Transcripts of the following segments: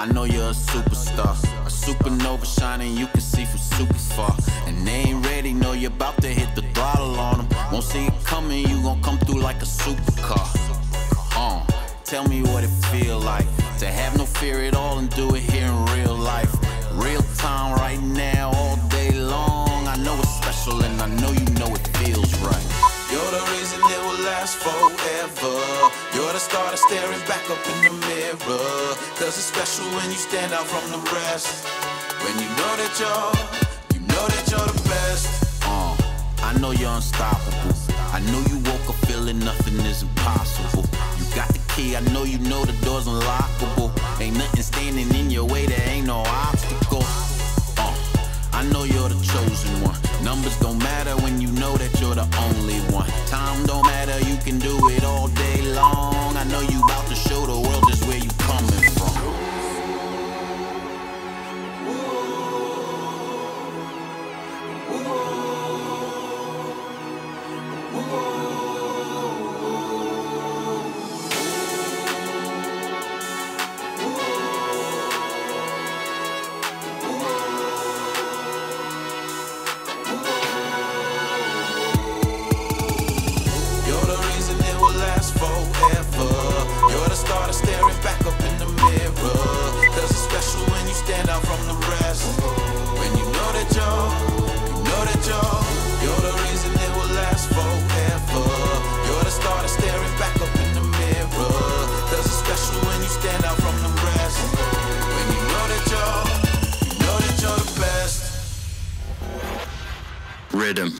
I know you're a superstar, a supernova shining, you can see from super far. And they ain't ready, know you're about to hit the throttle on them. Won't see it coming, you gon' come through like a supercar. Tell me what it feel like to have no fear at all and do it here in real life. Real time right now, all day long. I know it's special and I know you know it feels right. You're the reason it will last forever. You're the starter staring back up in the mirror. Cause it's special when you stand out from the rest. When you know that you're the best. I know you're unstoppable. I know you woke up feeling nothing is impossible. You got the key, I know you know the door's unlockable. Ain't nothing standing in your way, there ain't no obstacle. I know you're the chosen one. Numbers don't matter when you know that you're the only one. Time don't matter, you can do it all day long. I know you about to show the world just where you coming from. Forever, you're the starter staring back up in the mirror. Cause it's special when you stand out from the rest. When you know that you're the reason it will last forever. You're the starter staring back up in the mirror. Cause it's special when you stand out from the rest. When you know that you're the best. Rhythm.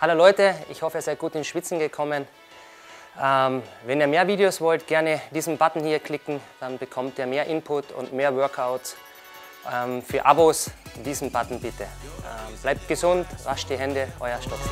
Hallo Leute, ich hoffe, ihr seid gut ins Schwitzen gekommen. Wenn ihr mehr Videos wollt, gerne diesen Button hier klicken, dann bekommt ihr mehr Input und mehr Workouts. Für Abos diesen Button bitte. Bleibt gesund, wascht die Hände, euer Stockl.